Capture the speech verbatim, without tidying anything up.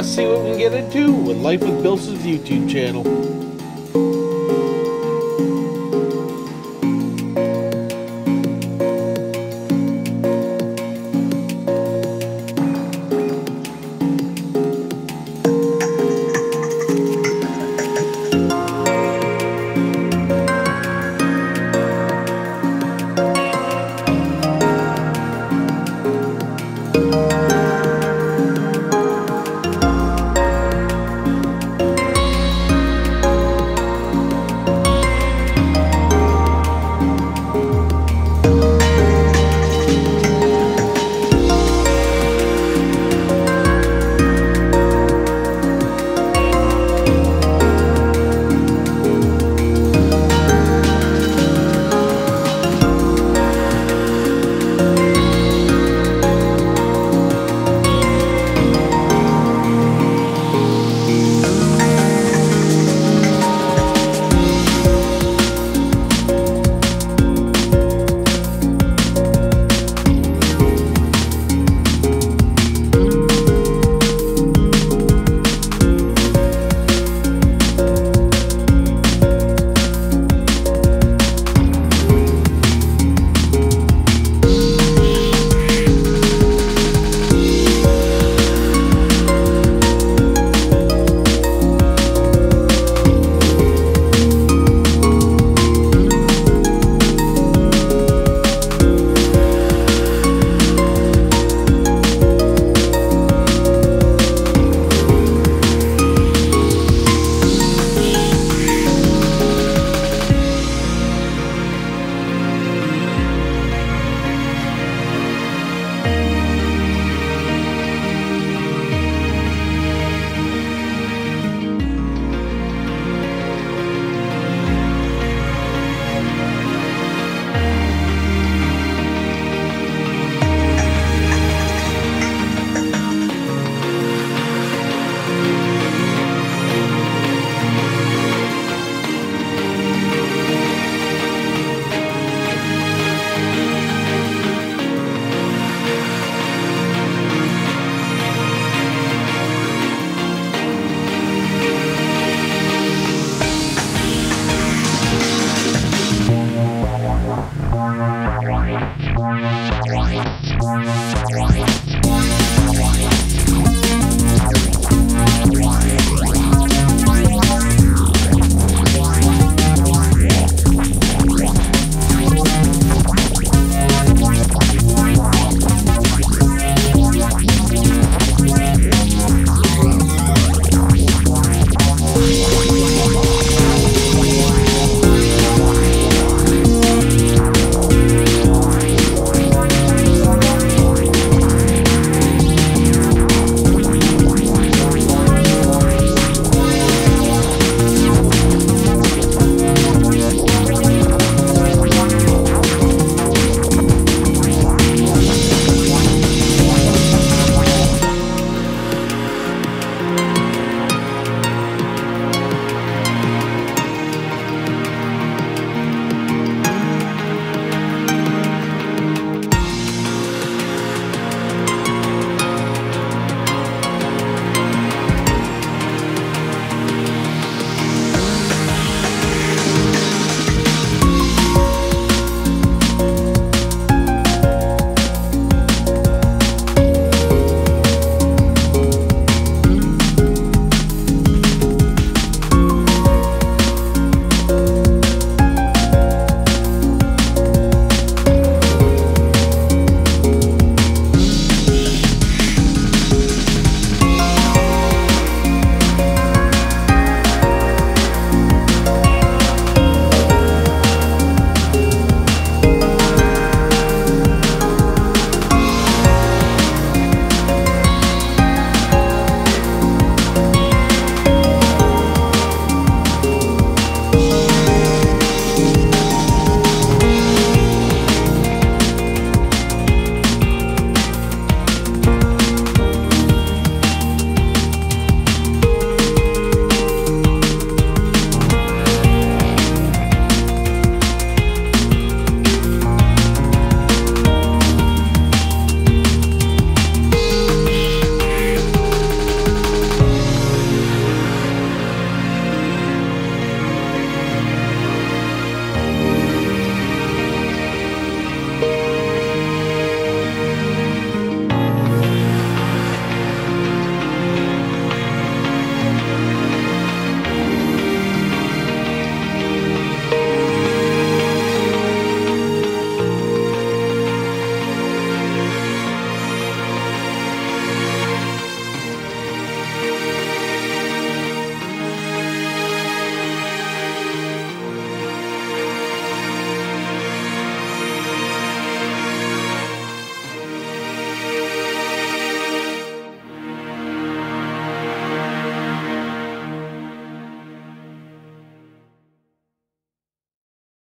let's see what we can get into with Life with BillSiff's YouTube channel.